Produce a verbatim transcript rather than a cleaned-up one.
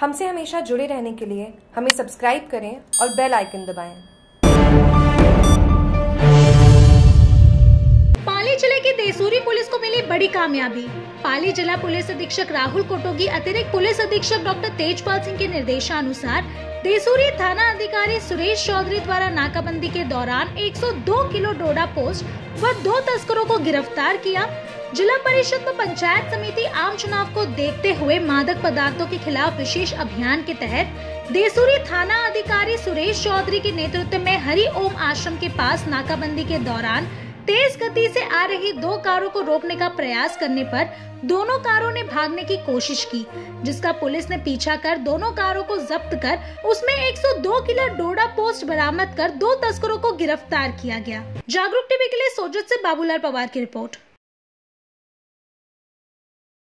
हमसे हमेशा जुड़े रहने के लिए हमें सब्सक्राइब करें और बेल आइकन दबाएं। पाली जिले की देसूरी पुलिस को मिली बड़ी कामयाबी। पाली जिला पुलिस अधीक्षक राहुल कोटोगी अतिरिक्त पुलिस अधीक्षक डॉक्टर तेजपाल सिंह के निर्देशानुसार देसूरी थाना अधिकारी सुरेश चौधरी द्वारा नाकाबंदी के दौरान एक सौ दो किलो डोडा पोस्ट व दो तस्करों को गिरफ्तार किया। जिला परिषद व पंचायत समिति आम चुनाव को देखते हुए मादक पदार्थों के खिलाफ विशेष अभियान के तहत देसूरी थाना अधिकारी सुरेश चौधरी के नेतृत्व में हरी ओम आश्रम के पास नाकाबंदी के दौरान तेज गति से आ रही दो कारों को रोकने का प्रयास करने पर दोनों कारों ने भागने की कोशिश की, जिसका पुलिस ने पीछा कर दोनों कारों को जब्त कर उसमें एक सौ दो किलो डोडा पोस्ट बरामद कर दो तस्करों को गिरफ्तार किया गया। जागरूक टीवी के लिए सोजत से बाबूलाल पवार की रिपोर्ट।